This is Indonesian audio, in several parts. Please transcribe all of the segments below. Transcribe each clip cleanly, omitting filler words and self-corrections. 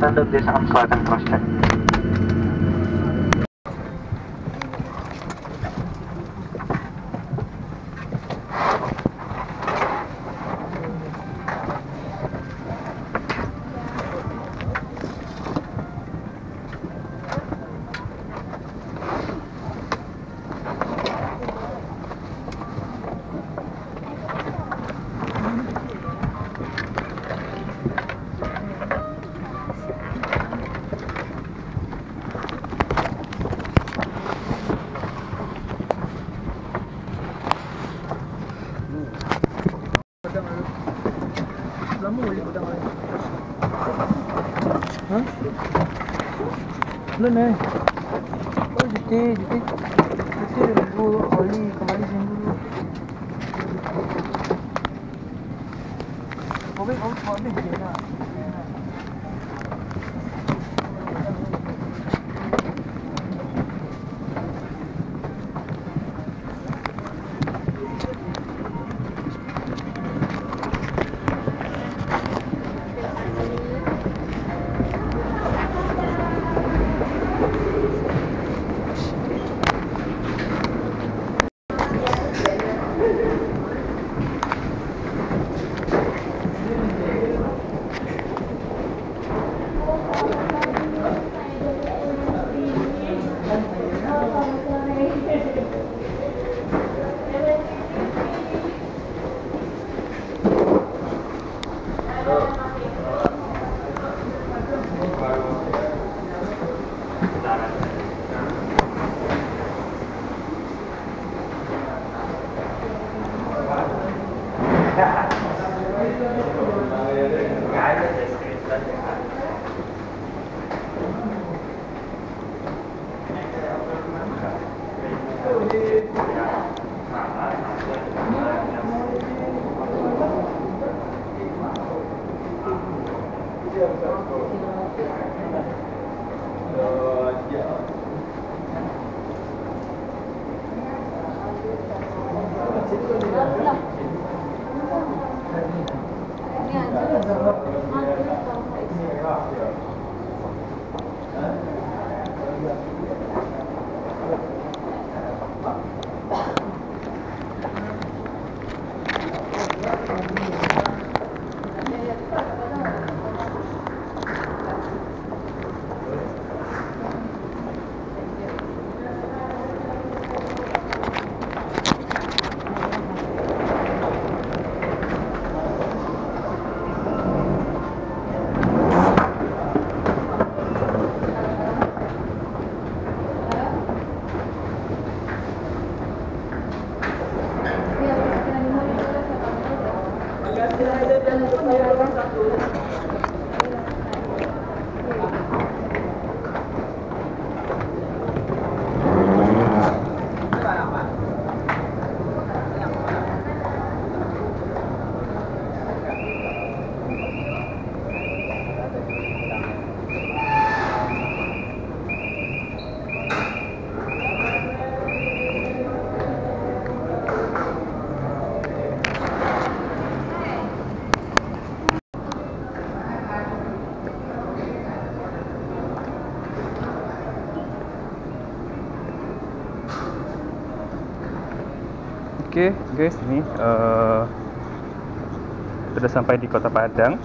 Tanda desa Selatan Prospek. Belum eh. Oh juti ribu oli kembali sini dulu. Kobe kena. Oke guys, ini sudah sampai di Kota Padang.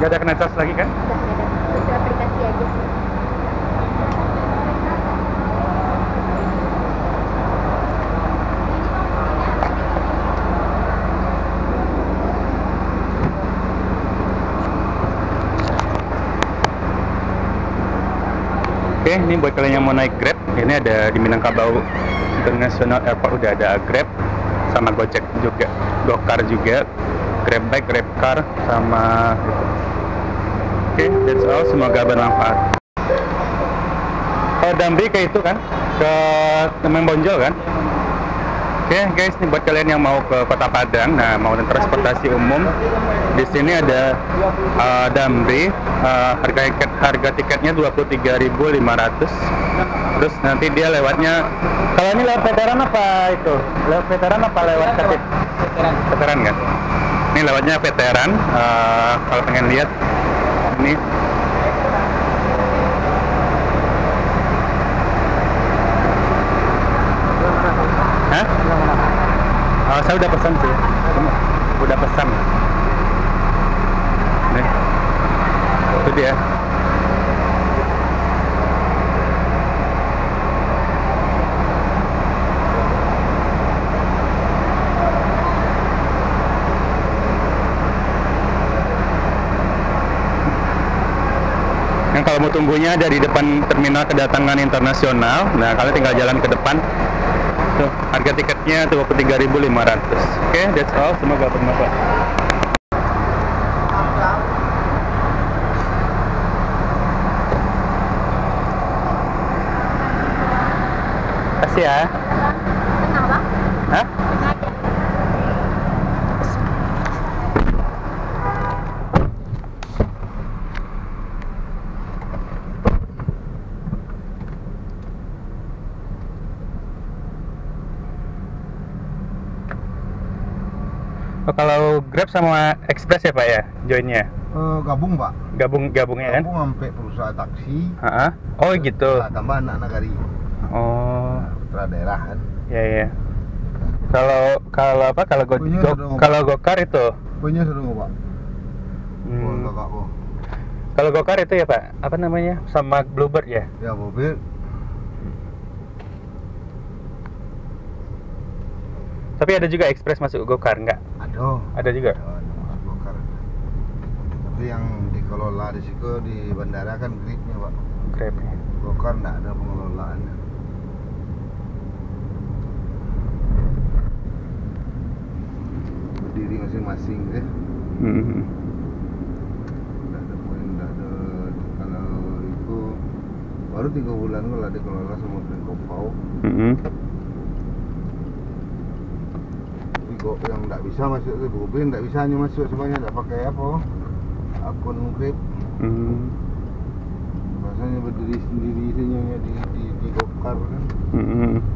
Gak ada kena charge lagi kan? Gak ada, itu aplikasi aja. Oke, ini buat kalian yang mau naik Grab, ini ada di Minangkabau International Airport udah ada Grab sama Gojek juga, GoCar juga, Grab Bike, Grab Car sama. Oke, that's all. Semoga bermanfaat. Dambri ke itu kan, ke Temen Bonjol kan. Oke guys, ini buat kalian yang mau ke Kota Padang, nah mau transportasi umum, di sini ada Dambri. Harga tiketnya 23.500. Terus nanti dia lewatnya. Kalau ini lewat veteran apa itu? Lewat veteran apa lewat KTP? Veteran kan? Ini lewatnya veteran. Kalau pengen lihat. Ini saya udah pesan sih, udah pesan nih, itu dia. Kalau mau tunggunya ada di depan terminal kedatangan internasional. Nah, kalian tinggal jalan ke depan. Tuh, harga tiketnya 23.500. Oke, that's all. Semoga bermanfaat. Kasih ya. Kenapa? Hah? Kalau Grab sama Express ya Pak ya, joinnya? Gabung Pak. Gabungnya kan? Gabung sampai perusahaan taksi. Oh gitu. Tambah anak-anak dari. Oh. Putra daerah kan? Ya ya. Kalau apa? Kalau GoCar itu? Punya seru Pak. Kalau GoCar itu ya Pak, apa namanya? Sama Bluebird ya? Ya Bluebird. Tapi ada juga Express masuk GoCar enggak? Ada juga. Ada GoCar. Tapi yang dikelola risiko di bandara kan Grabnya Pak. Grabnya. GoCar enggak ada pengelolaannya. Berdiri masing-masing ya. Enggak ada. Kalau itu baru 3 bulan kalau dikelola sama Minangkabau. Kok yang nggak bisa masuk ke Bluebird, nggak bisa hanya masuk semuanya, nggak pakai apa akun Grab. Rasanya berdiri sendiri isinya di GoCar kan.